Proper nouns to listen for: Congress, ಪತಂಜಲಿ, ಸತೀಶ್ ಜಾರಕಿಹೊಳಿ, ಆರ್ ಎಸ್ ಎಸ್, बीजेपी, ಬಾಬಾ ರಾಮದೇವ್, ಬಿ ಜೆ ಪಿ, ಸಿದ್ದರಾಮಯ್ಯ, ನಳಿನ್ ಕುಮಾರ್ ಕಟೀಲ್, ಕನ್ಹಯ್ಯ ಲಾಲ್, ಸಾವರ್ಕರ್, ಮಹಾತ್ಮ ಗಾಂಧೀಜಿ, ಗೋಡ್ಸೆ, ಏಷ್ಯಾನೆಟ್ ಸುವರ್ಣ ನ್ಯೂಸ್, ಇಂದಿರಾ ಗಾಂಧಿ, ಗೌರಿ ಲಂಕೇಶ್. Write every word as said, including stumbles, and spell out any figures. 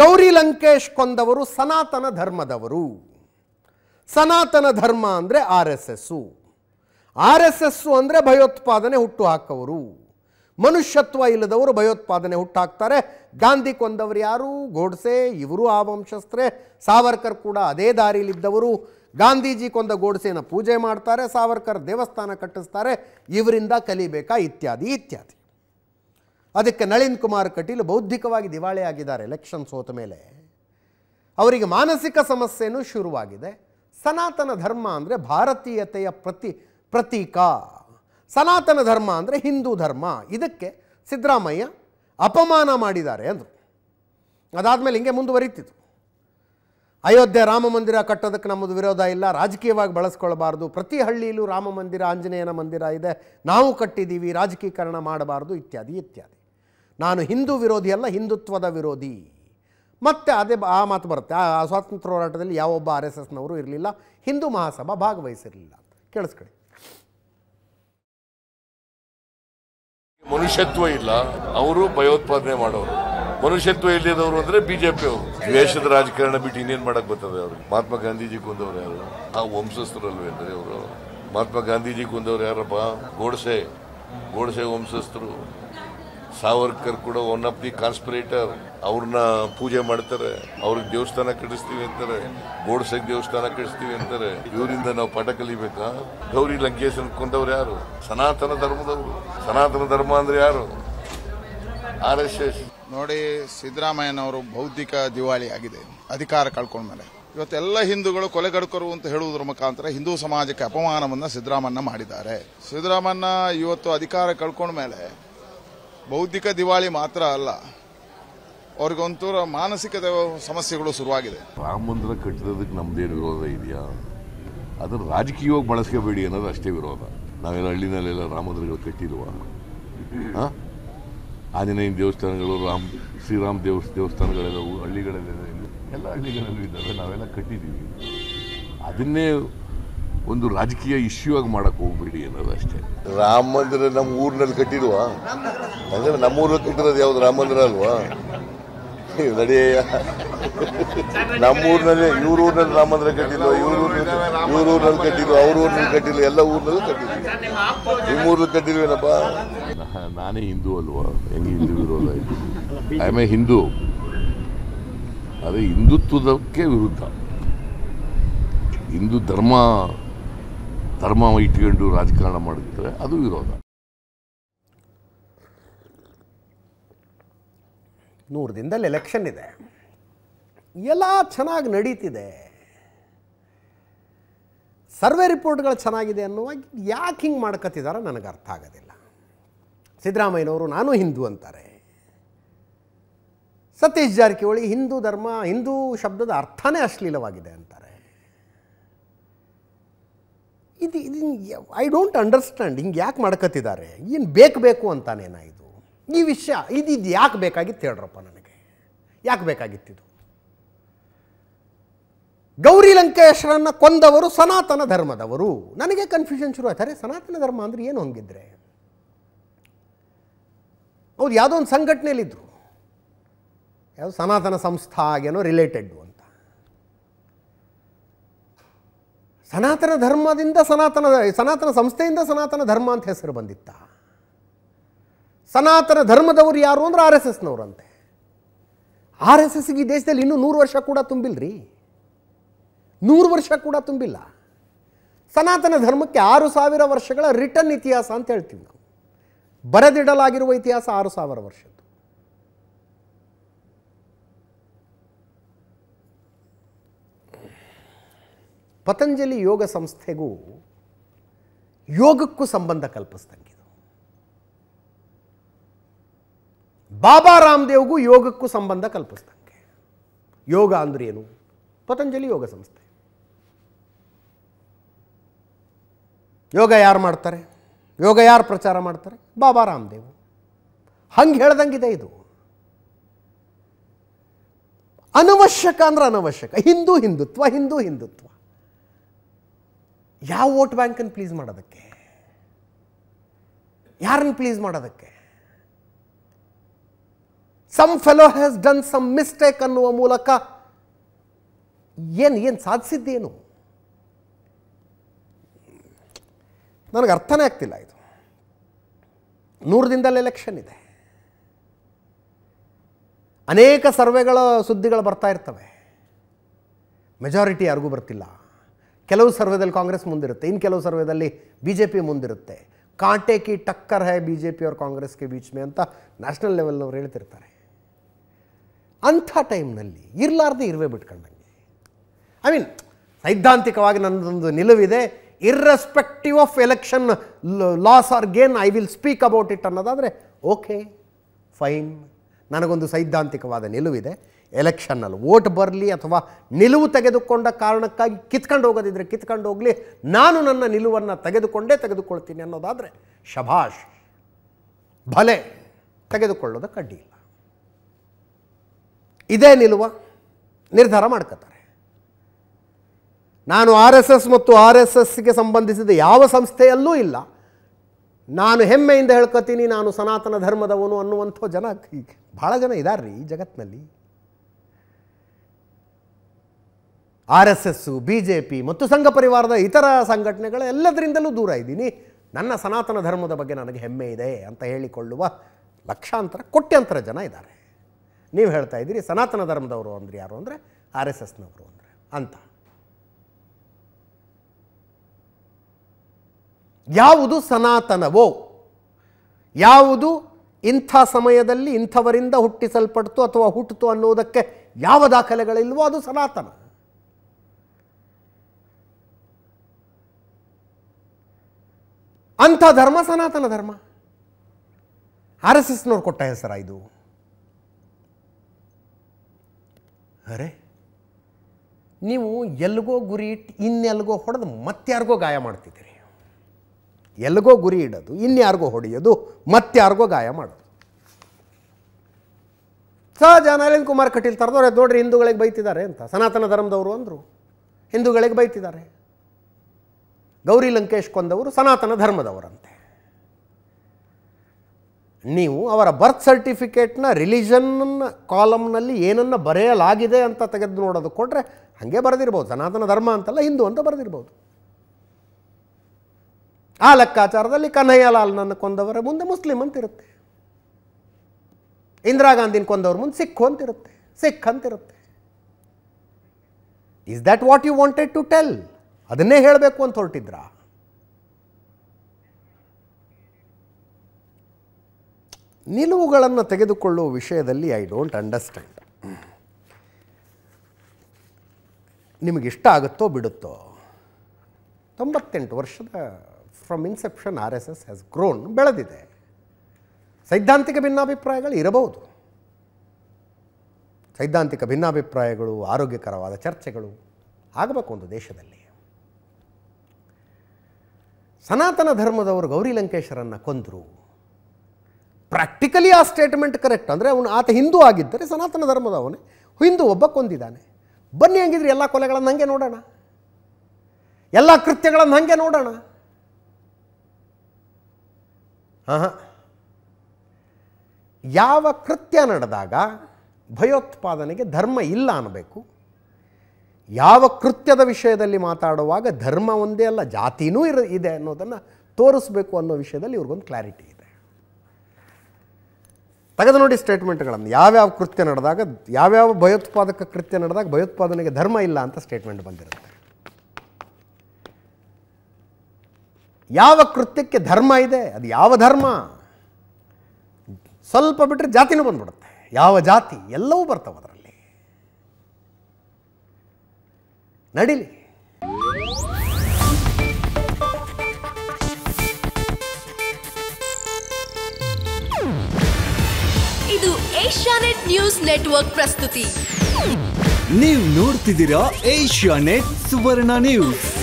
ಗೌರಿ ಲಂಕೇಶ್ ಕೊಂದವರು ಸನಾತನ ಧರ್ಮದವರು. ಸನಾತನ ಧರ್ಮ ಅಂದರೆ ಆರ್ ಎಸ್ ಎಸ್, ಆರ್ ಎಸ್ ಎಸ್ ಅಂದರೆ ಭಯೋತ್ಪಾದನೆ ಹುಟ್ಟು ಹಾಕವರು. ಮನುಷ್ಯತ್ವ ಇಲ್ಲದವರು ಭಯೋತ್ಪಾದನೆ ಹುಟ್ಟಾಕ್ತಾರೆ. ಗಾಂಧಿ ಕೊಂದವರು ಯಾರು? ಗೋಡ್ಸೆ. ಇವರು ಆ ವಂಶಸ್ಥರೇ. ಸಾವರ್ಕರ್ ಕೂಡ ಅದೇ ದಾರಿಯಲ್ಲಿದ್ದವರು. ಗಾಂಧೀಜಿ ಕೊಂದ ಗೋಡ್ಸೆನ ಪೂಜೆ ಮಾಡ್ತಾರೆ, ಸಾವರ್ಕರ್ ದೇವಸ್ಥಾನ ಕಟ್ಟಿಸ್ತಾರೆ. ಇವರಿಂದ ಕಲಿಬೇಕಾ ಇತ್ಯಾದಿ ಇತ್ಯಾದಿ. ಅದಕ್ಕೆ ನಳಿನ್ ಕುಮಾರ್ ಕಟೀಲ್ ಬೌದ್ಧಿಕವಾಗಿ ದಿವಾಳಿ ಆಗಿದ್ದಾರೆ. ಎಲೆಕ್ಷನ್ ಸೋತ ಮೇಲೆ ಅವರಿಗೆ ಮಾನಸಿಕ ಸಮಸ್ಯೆನೂ ಶುರುವಾಗಿದೆ. ಸನಾತನ ಧರ್ಮ ಅಂದರೆ ಭಾರತೀಯತೆಯ ಪ್ರತಿ ಪ್ರತೀಕ. ಸನಾತನ ಧರ್ಮ ಅಂದರೆ ಹಿಂದೂ ಧರ್ಮ. ಇದಕ್ಕೆ ಸಿದ್ದರಾಮಯ್ಯ ಅಪಮಾನ ಮಾಡಿದ್ದಾರೆ ಅಂದರು. ಅದಾದಮೇಲೆ ಹಿಂಗೆ ಮುಂದುವರಿತಿತ್ತು. ಅಯೋಧ್ಯೆ ರಾಮ ಮಂದಿರ ಕಟ್ಟೋದಕ್ಕೆ ನಮ್ಮದು ವಿರೋಧ ಇಲ್ಲ, ರಾಜಕೀಯವಾಗಿ ಬಳಸ್ಕೊಳ್ಬಾರ್ದು, ಪ್ರತಿ ಹಳ್ಳಿಯಲ್ಲೂ ರಾಮ ಮಂದಿರ ಆಂಜನೇಯನ ಮಂದಿರ ಇದೆ, ನಾವು ಕಟ್ಟಿದ್ದೀವಿ, ರಾಜಕೀಕರಣ ಮಾಡಬಾರ್ದು ಇತ್ಯಾದಿ ಇತ್ಯಾದಿ. ನಾನು ಹಿಂದೂ ವಿರೋಧಿ ಅಲ್ಲ, ಹಿಂದುತ್ವದ ವಿರೋಧಿ. ಮತ್ತೆ ಅದೇ ಆ ಮಾತು ಬರುತ್ತೆ. ಆ ಸ್ವಾತಂತ್ರ್ಯ ಹೋರಾಟದಲ್ಲಿ ಯಾವೊಬ್ಬ ಆರ್ ಎಸ್ ಎಸ್ನವರು ಇರಲಿಲ್ಲ, ಹಿಂದೂ ಮಹಾಸಭಾ ಭಾಗವಹಿಸಿರಲಿಲ್ಲ. ಕೇಳಿಸ್ಕೊಳ್ಳಿ. ಮನುಷ್ಯತ್ವ ಇಲ್ಲ ಅವರು, ಭಯೋತ್ಪಾದನೆ ಮಾಡೋರು. ಮನುಷ್ಯತ್ವ ಇಲ್ಲದವರು ಅಂದರೆ ಬಿಜೆಪಿ ಅವರು. ದ್ವೇಷದ ರಾಜಕಾರಣ ಬಿಟ್ಟು ಇನ್ನೇನು ಮಾಡಕ್ಕೆ ಬರ್ತದೆ ಅವ್ರಿಗೆ? ಮಹಾತ್ಮ ಗಾಂಧೀಜಿ ಕೊಂದವ್ರು ಯಾರು? ಆ ವಂಶಸ್ಥರಲ್ವೇ ಅಂದರೆ ಅವರು. ಮಹಾತ್ಮ ಗಾಂಧೀಜಿ ಕೊಂದವ್ರು ಯಾರಪ್ಪ? ಗೋಡ್ಸೆ, ಗೋಡ್ಸೆ ವಂಶಸ್ಥರು. ಸಾವರ್ಕರ್ ಕೂಡ ಒನ್ ಆಫ್ ದಿ ಕಾನ್ಸ್ಪಿರೇಟರ್. ಅವ್ರನ್ನ ಪೂಜೆ ಮಾಡ್ತಾರೆ, ಅವ್ರಿಗೆ ದೇವಸ್ಥಾನ ಕಟ್ಟಿಸ್ತೀವಿ ಅಂತಾರೆ, ಗೋಡ್ಸೆಗೆ ದೇವಸ್ಥಾನ ಕಟ್ಟಿಸ್ತೀವಿ ಅಂತಾರೆ. ಇವರಿಂದ ನಾವು ಪಾಠ ಕಲಿಬೇಕಾ? ಗೌರಿ ಲಂಕೇಶ್ ಕೊಂದವ್ರು ಯಾರು? ಸನಾತನ ಧರ್ಮದವರು. ಸನಾತನ ಧರ್ಮ ಅಂದರೆ ಯಾರು? ಆರ್ ಎಸ್ ಎಸ್. ನೋಡಿ, ಸಿದ್ದರಾಮಯ್ಯನವರು ಬೌದ್ಧಿಕ ದಿವಾಳಿ ಆಗಿದೆ ಅಧಿಕಾರ ಕಳ್ಕೊಂಡ್ಮೇಲೆ. ಇವತ್ತೆಲ್ಲ ಹಿಂದೂಗಳು ಕೊಲೆಗಡುಕರು ಅಂತ ಹೇಳುವುದರ ಮುಖಾಂತರ ಹಿಂದೂ ಸಮಾಜಕ್ಕೆ ಅಪಮಾನವನ್ನು ಸಿದ್ದರಾಮಯ್ಯ ಮಾಡಿದ್ದಾರೆ. ಸಿದ್ದರಾಮಯ್ಯ ಇವತ್ತು ಅಧಿಕಾರ ಕಳ್ಕೊಂಡ್ಮೇಲೆ ಬೌದ್ಧಿಕ ದಿವಾಳಿ ಮಾತ್ರ ಅಲ್ಲ, ಅವ್ರಿಗೊಂಥರ ಮಾನಸಿಕ ಸಮಸ್ಯೆಗಳು ಶುರುವಾಗಿದೆ. ರಾಮ ಮಂದಿರ ಕಟ್ಟಿರೋದಕ್ಕೆ ನಮ್ದೇನು ವಿರೋಧ ಇದೆಯಾ? ಅದನ್ನು ರಾಜಕೀಯವಾಗಿ ಬಳಸ್ಕೋಬೇಡಿ ಅನ್ನೋದು ಅಷ್ಟೇ ವಿರೋಧ. ನಾವೆಲ್ಲ ಹಳ್ಳಿನಲ್ಲೆಲ್ಲ ರಾಮ ಮಂದಿರಗಳು ಕಟ್ಟಿಲ್ವ? ಆಂಜನೇಯನ ದೇವಸ್ಥಾನಗಳು, ರಾಮ್ ಶ್ರೀರಾಮ್ ದೇವಸ್ ದೇವಸ್ಥಾನಗಳೆಲ್ಲವೂ ಹಳ್ಳಿಗಳಲ್ಲೆಲ್ಲ ಎಲ್ಲ ಹಳ್ಳಿಗಳಲ್ಲೂ ಇದ್ದಾವೆ, ನಾವೆಲ್ಲ ಕಟ್ಟಿದ್ದೀವಿ. ಅದನ್ನೇ ಒಂದು ರಾಜಕೀಯ ಇಶ್ಯೂ ಆಗಿ ಮಾಡಕ್ಕೆ ಹೋಗ್ಬೇಡಿ ಅನ್ನೋದು ಅಷ್ಟೇ. ರಾಮ ಮಂದಿರ ನಮ್ಮ ಊರಿನಲ್ಲಿ ಕಟ್ಟಿಲ್ವಾ? ಅಂದರೆ ನಮ್ಮ ಊರಲ್ಲಿ ಕಟ್ಟಿರೋದು ಯಾವುದು? ರಾಮ ಮಂದಿರ ಅಲ್ವಾ? ನಡಿಯ ನಮ್ಮೂರಿನಲ್ಲಿ, ಇವ್ರ ಊರಿನಲ್ಲಿ ರಾಮ ಮಂದಿರ ಕಟ್ಟಿಲ್ವ? ಇವ್ರ ಊರಿನಲ್ಲಿ ಇವ್ರ ಊರಿನಲ್ಲಿ ಕಟ್ಟಿಲ್ವ? ಅವ್ರ ಊರಿನಲ್ಲಿ ಕಟ್ಟಿಲ್ವ? ಎಲ್ಲ ಊರಿನಲ್ಲೂ ಕಟ್ಟಿದ್ವಿ. ನಿಮ್ಮ ಊರಲ್ಲಿ ಕಟ್ಟಿಲ್ವೇನಪ್ಪ? ನಾನೇ ಹಿಂದೂ ಅಲ್ವಾ? ಹೆಂಗೆ ಹಿಂದೂ ವಿರೋಧ? I am a Hindu. ಅದೇ ಹಿಂದುತ್ವದಕ್ಕೆ ವಿರುದ್ಧ. ಹಿಂದೂ ಧರ್ಮ ಧರ್ಮ ಇಟ್ಕೊಂಡು ರಾಜಕಾರಣ ಮಾಡಿದ್ರೆ ಅದು ವಿರೋಧ. ನೂರು ದಿನದಲ್ಲಿ ಎಲೆಕ್ಷನ್ ಇದೆ, ಎಲ್ಲ ಚೆನ್ನಾಗಿ ನಡೀತಿದೆ, ಸರ್ವೆ ರಿಪೋರ್ಟ್ಗಳು ಚೆನ್ನಾಗಿದೆ ಅನ್ನುವಾಗ ಯಾಕೆ ಹಿಂಗೆ ಮಾಡ್ಕತ್ತಿದಾರ ನನಗೆ ಅರ್ಥ ಆಗೋದಿಲ್ಲ. ಸಿದ್ದರಾಮಯ್ಯನವರು ನಾನು ಹಿಂದೂ ಅಂತಾರೆ, ಸತೀಶ್ ಜಾರಕಿಹೊಳಿ ಹಿಂದೂ ಧರ್ಮ ಹಿಂದೂ ಶಬ್ದದ ಅರ್ಥನೇ ಅಶ್ಲೀಲವಾಗಿದೆ ಅಂತಾರೆ. ಇದು ಇದು ಐ ಡೋಂಟ್ ಅಂಡರ್ಸ್ಟ್ಯಾಂಡ್. ಹಿಂಗೆ ಯಾಕೆ ಮಾಡ್ಕತ್ತಿದ್ದಾರೆ? ಏನು ಬೇಕು ಬೇಕು ಅಂತಾನೇನ ಇದು? ಈ ವಿಷಯ ಇದು ಇದು ಯಾಕೆ ಬೇಕಾಗಿತ್ತು ಹೇಳ್ರಪ್ಪ ನನಗೆ, ಯಾಕೆ ಬೇಕಾಗಿತ್ತಿದು? ಗೌರಿ ಲಂಕೇಶ್ವರನ್ನ ಕೊಂದವರು ಸನಾತನ ಧರ್ಮದವರು. ನನಗೆ ಕನ್ಫ್ಯೂಷನ್ ಶುರು ಆಯ್ತಾರೆ. ಸನಾತನ ಧರ್ಮ ಅಂದರೆ ಏನು? ಹಂಗಿದ್ರೆ ಅವ್ರು ಯಾವುದೋ ಒಂದು ಸಂಘಟನೆಯಲ್ಲಿದ್ದರು, ಯಾವುದೋ ಸನಾತನ ಸಂಸ್ಥಾ ಏನೋ ರಿಲೇಟೆಡ್ಡು ಅಂತ. ಸನಾತನ ಧರ್ಮದಿಂದ ಸನಾತನ ಸನಾತನ ಸಂಸ್ಥೆಯಿಂದ ಸನಾತನ ಧರ್ಮ ಅಂತ ಹೆಸರು ಬಂದಿತ್ತ? ಸನಾತನ ಧರ್ಮದವರು ಯಾರು ಅಂದ್ರೆ ಆರ್ ಎಸ್ ಎಸ್ನವ್ರಂತೆ. ಆರ್ ಎಸ್ ಎಸ್ಗೆ ಈ ದೇಶದಲ್ಲಿ ಇನ್ನೂ ನೂರು ವರ್ಷ ಕೂಡ ತುಂಬಿಲ್ರಿ, ನೂರು ವರ್ಷ ಕೂಡ ತುಂಬಿಲ್ಲ. ಸನಾತನ ಧರ್ಮಕ್ಕೆ ಆರು ಸಾವಿರ ವರ್ಷಗಳ ರಿಟರ್ನ್ ಇತಿಹಾಸ ಅಂತ ಹೇಳ್ತೀವಿ ನಾವು. ಬರೆದಿಡಲಾಗಿರುವ ಇತಿಹಾಸ ಆರು ಸಾವಿರ ವರ್ಷದ್ದು. ಪತಂಜಲಿ ಯೋಗ ಸಂಸ್ಥೆಗೂ ಯೋಗಕ್ಕೂ ಸಂಬಂಧ ಕಲ್ಪಿಸ್ದಂಗೆ, ಬಾಬಾ ರಾಮದೇವ್ಗೂ ಯೋಗಕ್ಕೂ ಸಂಬಂಧ ಕಲ್ಪಿಸ್ದಂಗೆ. ಯೋಗ ಅಂದ್ರೆ ಏನು? ಪತಂಜಲಿ ಯೋಗ ಸಂಸ್ಥೆ. ಯೋಗ ಯಾರು ಮಾಡ್ತಾರೆ? ಯೋಗ ಯಾರು ಪ್ರಚಾರ ಮಾಡ್ತಾರೆ? ಬಾಬಾ ರಾಮದೇವ್. ಹಂಗೆ ಹೇಳ್ದಂಗಿದೆ ಇದು. ಅನವಶ್ಯಕ ಅಂದ್ರೆ ಅನವಶ್ಯಕ. ಹಿಂದೂ ಹಿಂದುತ್ವ ಹಿಂದೂ ಹಿಂದುತ್ವ ಯಾವ ವೋಟ್ ಬ್ಯಾಂಕನ್ನು ಪ್ಲೀಸ್ ಮಾಡೋದಕ್ಕೆ? ಯಾರನ್ನು ಪ್ಲೀಸ್ ಮಾಡೋದಕ್ಕೆ? some fellow has done some mistake ಅನ್ನುವ ಮೂಲಕ ಏನು ಏನು ಸಾಧಿಸಿದ್ದೇನು ನನಗೆ ಅರ್ಥನೇ ಆಗ್ತಿಲ್ಲ. ಇದು ನೂರು ದಿನದಲ್ಲಿ ಎಲೆಕ್ಷನ್ ಇದೆ, ಅನೇಕ ಸರ್ವೆಗಳ ಸುದ್ದಿಗಳು ಬರ್ತಾ ಇರ್ತವೆ, ಮೆಜಾರಿಟಿ ಯಾರಿಗೂ ಬರ್ತಿಲ್ಲ. ಕೆಲವು ಸರ್ವೆದಲ್ಲಿ ಕಾಂಗ್ರೆಸ್ ಮುಂದಿರುತ್ತೆ, ಇನ್ನು ಕೆಲವು ಸರ್ವೆದಲ್ಲಿ ಬಿ ಜೆ ಪಿ ಮುಂದಿರುತ್ತೆ. कांटे की टक्कर है बीजेपी और कांग्रेस के बीच में अंत ನ್ಯಾಷನಲ್ लेवल नवर ಹೇಳ್ತಿರ್ತಾರೆ. ಅಂಥ टाइम ನಲ್ಲಿ ಇರಲಾರದೆ ಇರುವೆ ಬಿಟ್ಕೊಂಡಂಗೆ. ಐ ಮೀನ್ ಸೈದ್ಧಾಂತಿಕವಾಗಿ ನನ್ನದೊಂದು ನಿಲುವಿದೆ, irrespective of election loss or gain I will speak about it ಅನ್ನೋದಾದರೆ ಓಕೆ ಫೈನ್. ನನಗೊಂದು ಸೈದ್ಧಾಂತಿಕವಾದ ನಿಲುವಿದೆ, ಎಲೆಕ್ಷನ್ನಲ್ಲಿ ವೋಟ್ ಬರಲಿ ಅಥವಾ ನಿಲುವು ತೆಗೆದುಕೊಂಡ ಕಾರಣಕ್ಕಾಗಿ ಕಿತ್ಕೊಂಡು ಹೋಗೋದಿದ್ರೆ ಕಿತ್ಕೊಂಡು ಹೋಗಲಿ, ನಾನು ನನ್ನ ನಿಲುವನ್ನು ತೆಗೆದುಕೊಂಡೇ ತೆಗೆದುಕೊಳ್ತೀನಿ ಅನ್ನೋದಾದರೆ ಶಭಾಷ್, ಭಲೆ, ತೆಗೆದುಕೊಳ್ಳೋದಕ್ಕೆ ಅಡ್ಡಿ ಇಲ್ಲ. ಇದೇ ನಿಲುವ ನಿರ್ಧಾರ ಮಾಡ್ಕೋತಾರೆ. ನಾನು ಆರ್ ಎಸ್ ಎಸ್ ಮತ್ತು ಆರ್ ಎಸ್ ಎಸ್ಗೆ ಸಂಬಂಧಿಸಿದ ಯಾವ ಸಂಸ್ಥೆಯಲ್ಲೂ ಇಲ್ಲ. ನಾನು ಹೆಮ್ಮೆಯಿಂದ ಹೇಳ್ಕೊತೀನಿ, ನಾನು ಸನಾತನ ಧರ್ಮದವನು ಅನ್ನುವಂಥ ಜನ ಭಾಳ ಜನ ಇದ್ದಾರೆ ರೀ ಜಗತ್ತಿನಲ್ಲಿ. R S S, ಬಿ ಜೆ ಪಿ ಮತ್ತು ಸಂಘ ಪರಿವಾರದ ಇತರ ಸಂಘಟನೆಗಳ ಎಲ್ಲದರಿಂದಲೂ ದೂರ ಇದ್ದೀನಿ. ನನ್ನ ಸನಾತನ ಧರ್ಮದ ಬಗ್ಗೆ ನನಗೆ ಹೆಮ್ಮೆ ಇದೆ ಅಂತ ಹೇಳಿಕೊಳ್ಳುವ ಲಕ್ಷಾಂತರ ಕೋಟ್ಯಂತರ ಜನ ಇದ್ದಾರೆ. ನೀವು ಹೇಳ್ತಾ ಇದ್ದೀರಿ ಸನಾತನ ಧರ್ಮದವರು ಅಂದರೆ ಯಾರು ಅಂದರೆ ಆರ್ ಎಸ್ ಎಸ್ನವರು ಅಂದರೆ ಅಂತ. ಯಾವುದು ಸನಾತನವೋ, ಯಾವುದು ಇಂಥ ಸಮಯದಲ್ಲಿ ಇಂಥವರಿಂದ ಹುಟ್ಟಿಸಲ್ಪಡ್ತು ಅಥವಾ ಹುಟ್ಟಿತು ಅನ್ನೋದಕ್ಕೆ ಯಾವ ದಾಖಲೆಗಳಿಲ್ವೋ ಅದು ಸನಾತನ. ಅಂಥ ಧರ್ಮ ಸನಾತನ ಧರ್ಮ. ಆರ್ ಎಸ್ ಎಸ್ನವ್ರು ಕೊಟ್ಟ ಹೆಸರ ಇದು. ಅರೆ ನೀವು ಎಲ್ಗೋ ಗುರಿ ಇಟ್ಟು ಇನ್ನೆಲ್ಗೋ ಹೊಡೆದು ಮತ್ತಾರಿಗೋ ಗಾಯ ಮಾಡ್ತಿದ್ದೀರಿ. ಎಲ್ಗೋ ಗುರಿ ಇಡೋದು, ಇನ್ಯಾರಿಗೋ ಹೊಡೆಯೋದು, ಮತ್ತಾರಿಗೋ ಗಾಯ ಮಾಡೋದು ಸಹಜ. ನಲಿನ್ ಕುಮಾರ್ ಕಟೀಲ್ ತರದವ್ರೆ ನೋಡ್ರಿ, ಹಿಂದೂಗಳಿಗೆ ಬೈತಿದ್ದಾರೆ ಅಂತ ಸನಾತನ ಧರ್ಮದವರು ಅಂದರು, ಹಿಂದೂಗಳಿಗೆ ಬೈತಿದ್ದಾರೆ. ಗೌರಿ ಲಂಕೇಶ್ ಕೊಂದವರು ಸನಾತನ ಧರ್ಮದವರಂತೆ. ನೀವು ಅವರ ಬರ್ತ್ ಸರ್ಟಿಫಿಕೇಟ್ನ ರಿಲಿಜನ್ ಕಾಲಮ್ನಲ್ಲಿ ಏನನ್ನು ಬರೆಯಲಾಗಿದೆ ಅಂತ ತೆಗೆದು ನೋಡೋದು ಕೊಟ್ಟರೆ ಹಾಗೆ ಬರೆದಿರ್ಬೋದು, ಸನಾತನ ಧರ್ಮ ಅಂತಲ್ಲ ಹಿಂದೂ ಅಂತ ಬರೆದಿರ್ಬೋದು. ಆ ಲೆಕ್ಕಾಚಾರದಲ್ಲಿ ಕನ್ಹಯ್ಯ ಲಾಲ್ನನ್ನು ಕೊಂದವರ ಮುಂದೆ ಮುಸ್ಲಿಂ ಅಂತಿರುತ್ತೆ, ಇಂದಿರಾ ಗಾಂಧಿನ ಕೊಂದವ್ರ ಮುಂದೆ ಸಿಖ್ ಅಂತಿರುತ್ತೆ, ಸಿಖ್ ಅಂತಿರುತ್ತೆ. Is that what you wanted to tell? ಅದನ್ನೇ ಹೇಳಬೇಕು ಅಂತ ಹೊರಟಿದ್ರಾ? ನಿಲುವುಗಳನ್ನು ತೆಗೆದುಕೊಳ್ಳುವ ವಿಷಯದಲ್ಲಿ ಐ ಡೋಂಟ್ ಅಂಡರ್ಸ್ಟ್ಯಾಂಡ್. ನಿಮಗಿಷ್ಟ ಆಗುತ್ತೋ ಬಿಡುತ್ತೋ, ತೊಂಬತ್ತೆಂಟು ವರ್ಷದ from inception ಆರ್ ಎಸ್ ಎಸ್ has grown, ಬೆಳೆದಿದೆ. ಸೈದ್ಧಾಂತಿಕ ಭಿನ್ನಾಭಿಪ್ರಾಯಗಳು ಇರಬಹುದು, ಸೈದ್ಧಾಂತಿಕ ಭಿನ್ನಾಭಿಪ್ರಾಯಗಳು, ಆರೋಗ್ಯಕರವಾದ ಚರ್ಚೆಗಳು ಆಗಬೇಕು ಒಂದು ದೇಶದಲ್ಲಿ. ಸನಾತನ ಧರ್ಮದವರು ಗೌರಿ ಲಂಕೇಶರನ್ನು ಕೊಂದರು. ಪ್ರಾಕ್ಟಿಕಲಿ ಆ ಸ್ಟೇಟ್ಮೆಂಟ್ ಕರೆಕ್ಟ್, ಅಂದರೆ ಅವನು ಆತ ಹಿಂದೂ ಆಗಿದ್ದರೆ ಸನಾತನ ಧರ್ಮದವನೇ, ಹಿಂದೂ ಒಬ್ಬ ಕೊಂದಿದ್ದಾನೆ. ಬನ್ನಿ ಹಂಗಿದ್ರೆ ಎಲ್ಲ ಕೊಲೆಗಳನ್ನು ಹಾಗೆ ನೋಡೋಣ, ಎಲ್ಲ ಕೃತ್ಯಗಳನ್ನು ಹಾಗೆ ನೋಡೋಣ. ಹಾಂ ಹಾಂ, ಯಾವ ಕೃತ್ಯ ನಡೆದಾಗ ಭಯೋತ್ಪಾದನೆಗೆ ಧರ್ಮ ಇಲ್ಲ ಅನ್ನಬೇಕು, ಯಾವ ಕೃತ್ಯದ ವಿಷಯದಲ್ಲಿ ಮಾತಾಡುವಾಗ ಧರ್ಮ ಒಂದೇ ಅಲ್ಲ ಜಾತಿನೂ ಇರ ಇದೆ ಅನ್ನೋದನ್ನು ತೋರಿಸ್ಬೇಕು ಅನ್ನೋ ವಿಷಯದಲ್ಲಿ ಇವ್ರಿಗೊಂದು ಕ್ಲಾರಿಟಿ ಇದೆ. ತೆಗೆದು ನೋಡಿ ಸ್ಟೇಟ್ಮೆಂಟ್ಗಳನ್ನು, ಯಾವ್ಯಾವ ಕೃತ್ಯ ನಡೆದಾಗ, ಯಾವ್ಯಾವ ಭಯೋತ್ಪಾದಕ ಕೃತ್ಯ ನಡೆದಾಗ ಭಯೋತ್ಪಾದನೆಗೆ ಧರ್ಮ ಇಲ್ಲ ಅಂತ ಸ್ಟೇಟ್ಮೆಂಟ್ ಬಂದಿರುತ್ತೆ, ಯಾವ ಕೃತ್ಯಕ್ಕೆ ಧರ್ಮ ಇದೆ, ಅದು ಯಾವ ಧರ್ಮ, ಸ್ವಲ್ಪ ಬಿಟ್ಟರೆ ಜಾತಿನೂ ಬಂದುಬಿಡುತ್ತೆ, ಯಾವ ಜಾತಿ, ಎಲ್ಲವೂ ಬರ್ತವೆ ಅದರಲ್ಲಿ. ನಡೀಲಿ. ಇದು ಏಷ್ಯಾನೆಟ್ ನ್ಯೂಸ್ ನೆಟ್ವರ್ಕ್ ಪ್ರಸ್ತುತಿ. ನೀವು ನೋಡ್ತಿದ್ದೀರಾ ಏಷ್ಯಾನೆಟ್ ಸುವರ್ಣ ನ್ಯೂಸ್.